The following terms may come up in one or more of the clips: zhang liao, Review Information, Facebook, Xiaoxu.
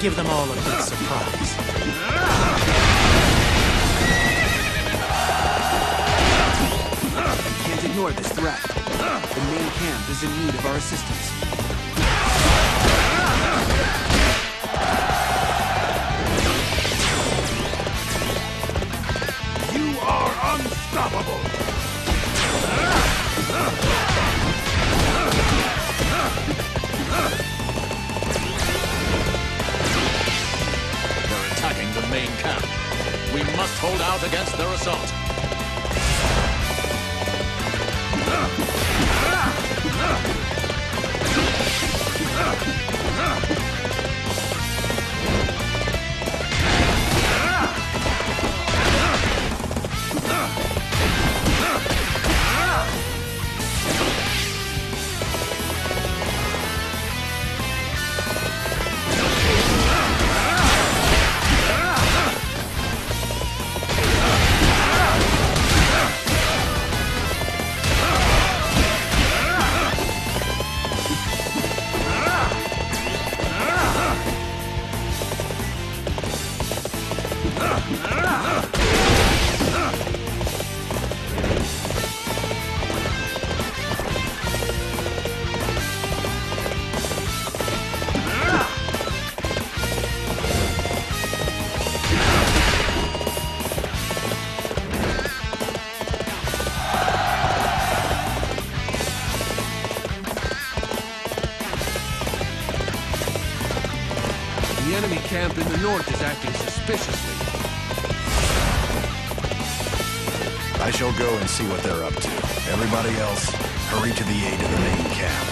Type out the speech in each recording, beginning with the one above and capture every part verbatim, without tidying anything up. Give them all a big surprise. We can't ignore this threat. The main camp is in need of our assistance. You are unstoppable! Main camp. We must hold out against their assault. North is acting suspiciously. I shall go and see what they're up to. Everybody else, hurry to the aid of the main camp.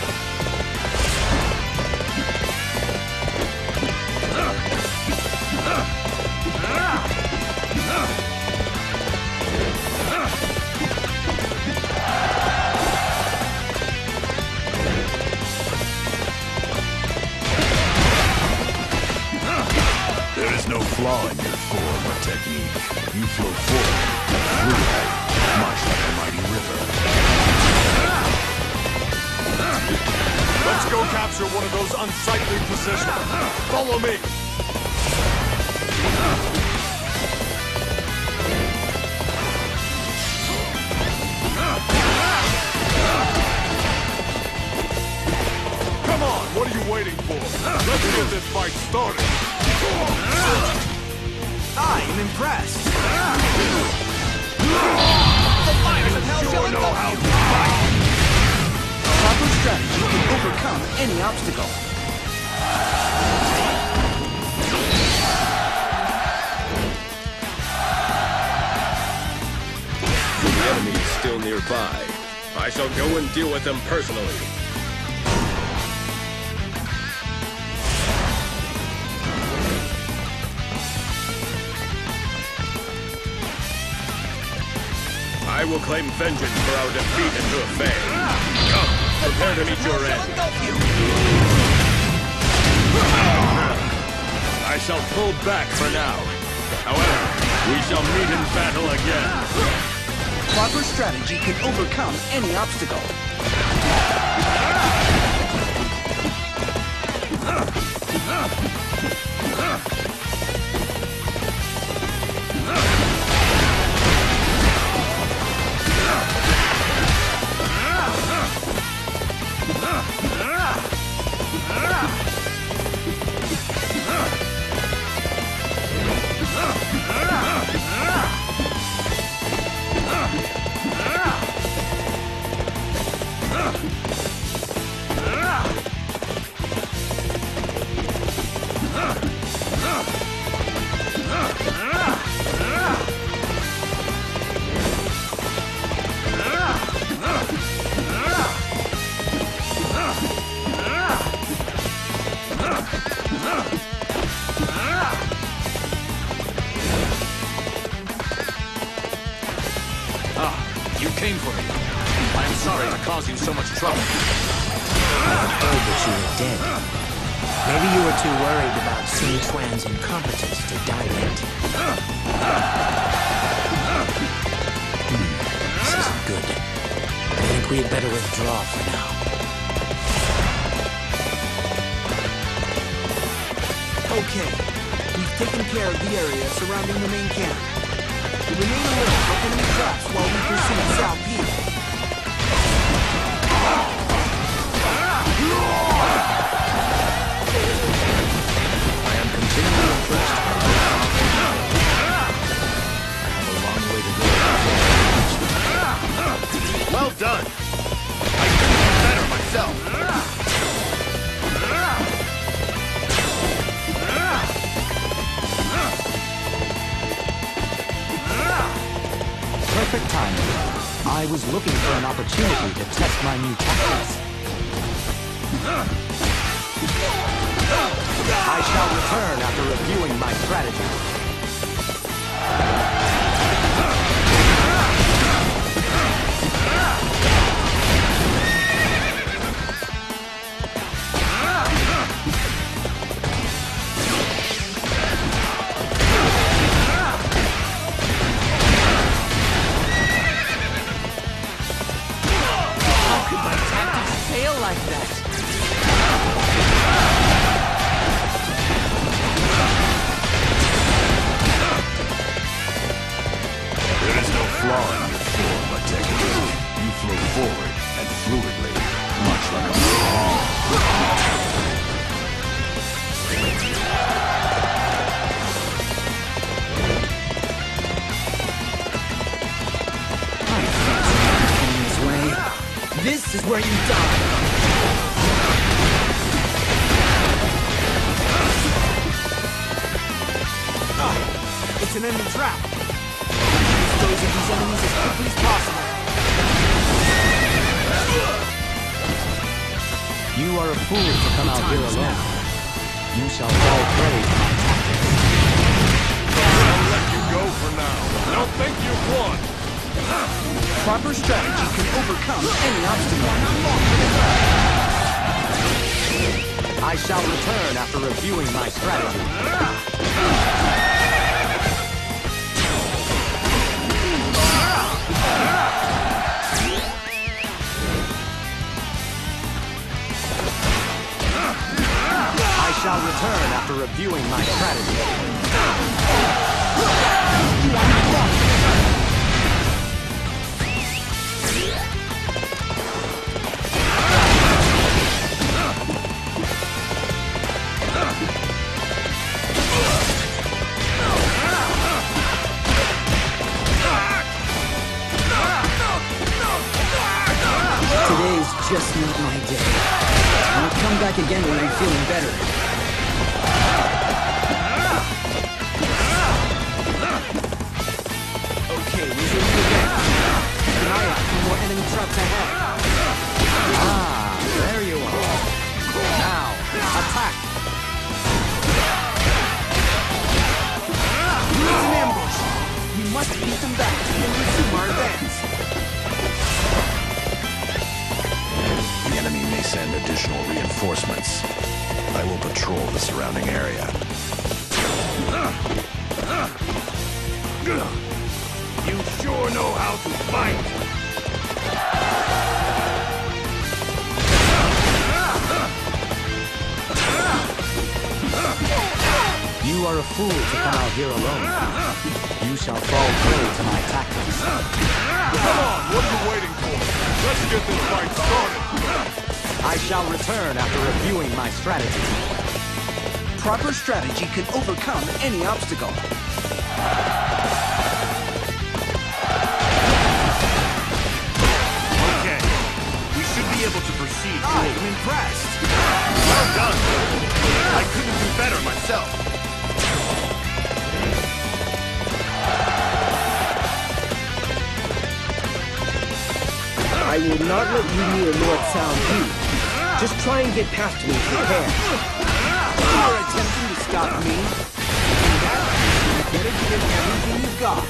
Follow me! Come on, what are you waiting for? Let's get this fight started! I am impressed! The fires of hell shall engulf you! Proper strategy can overcome any obstacle. The enemy is still nearby. I shall go and deal with them personally. I will claim vengeance for our defeat and to obey. Come, prepare to meet your end. I shall pull back for now. However, We shall meet in battle again. Proper strategy can overcome any obstacle. You sure know how to fight. You are a fool to come out here alone. You shall fall prey to my tactics. Come on, what are you waiting for? Let's get this fight started. I shall return after reviewing my strategy. Proper strategy can overcome any obstacle. Okay, we should be able to proceed. I'm impressed. Well done. I couldn't do better myself. I will not let you near Lord Sound you. Just try and get past me if you can. You are attempting to stop me. In that case, you better give everything you've got.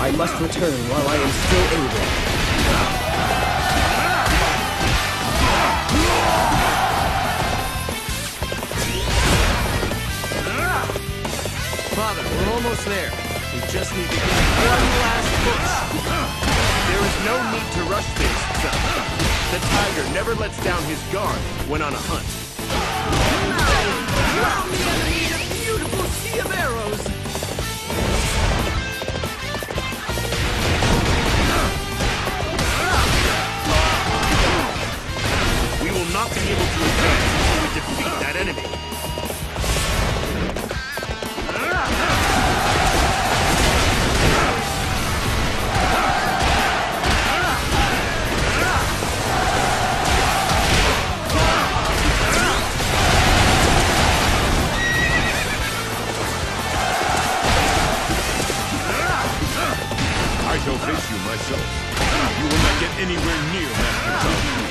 I must return while I am still able. Father, we're almost there. We just need to get one last push. There is no need to rush things, son. The tiger never lets down his guard when on a hunt. Now we are in a beautiful sea of arrows. We will not be able to advance until we defeat that enemy. I shall face you myself. You will not get anywhere near Master Zhang.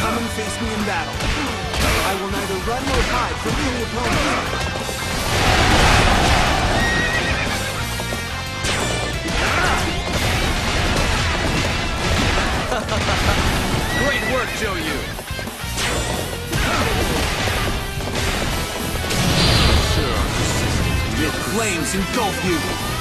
Come and face me in battle. I will neither run nor hide from any opponent. Great work, Xiaoxu. Your flames engulf you!